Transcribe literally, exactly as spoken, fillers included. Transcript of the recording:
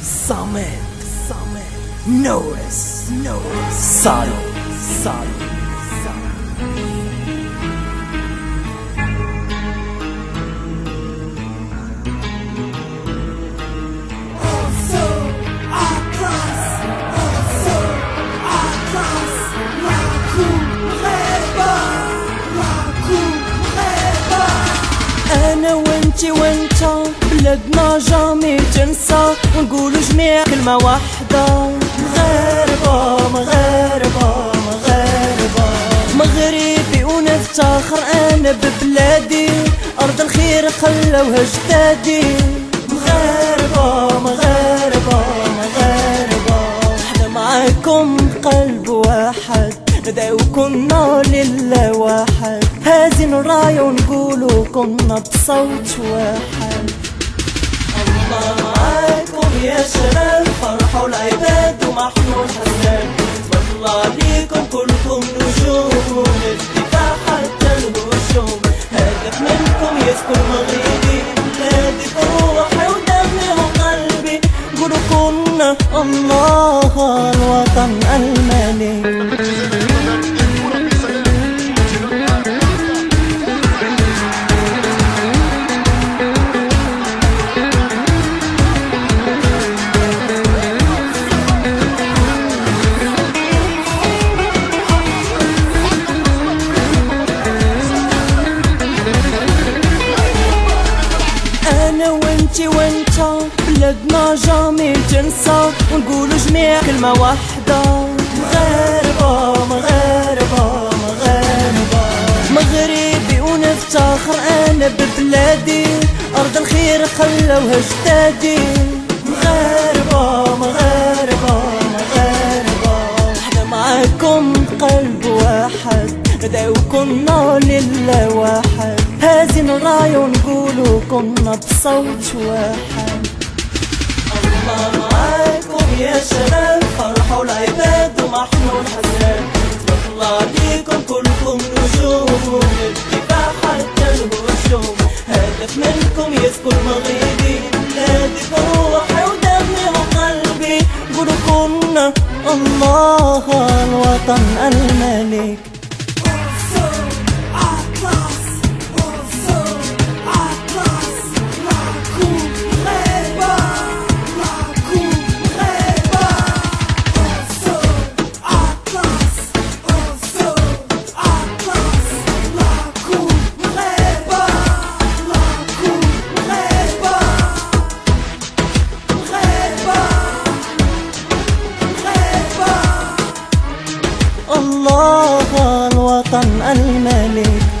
Samed, Samed, Noes, Noes, Salo, Salo. أنا وانتي وانتا بلادنا جامي تنسى، ونقولو جميع كلمة واحدة: مغاربة مغاربة مغاربة. مغربي ونفتخر أنا ببلادي، أرض الخير خلوها جدادي. مغاربة مغاربة مغاربة، احنا معاكم قلب واحد، ندعو كنا لله واحد، هازين الراية ونقولو كنا بصوت واحد. الله معاكم يا شباب، فرحوا العباد ومحنوا الحساب، تبارك عليكم كلكم نجوم، من الدفاع حتى الهجوم، هدف منكم يسكن مغربي، بلادي بروحي ودمي وقلبي، قولو كنا الله الوطن الملك. أنا وانتي وانتا بلادنا جامي تنسى، ونقولو جميع كلمة واحدة: مغاربة مغاربة مغاربة. مغربي ونفتخر أنا ببلادي، أرض الخير خلوها جدادي. مغاربة مغاربة مغاربة، احنا معاكم قلب واحد، ندعو كنا لله واحد، هازين الراية ونقولو كنا بصوت واحد. الله معاكم يا شباب، فرحوا العباد ومحنوا الحزان، تبارك عليكم كلكم نجوم، من الدفاع حتى الهجوم، هدف منكم يسكن مغربي، بلادي بروحي ودمي وقلبي، قولو كنا الله الوطن الملك. الله الوطن الملك.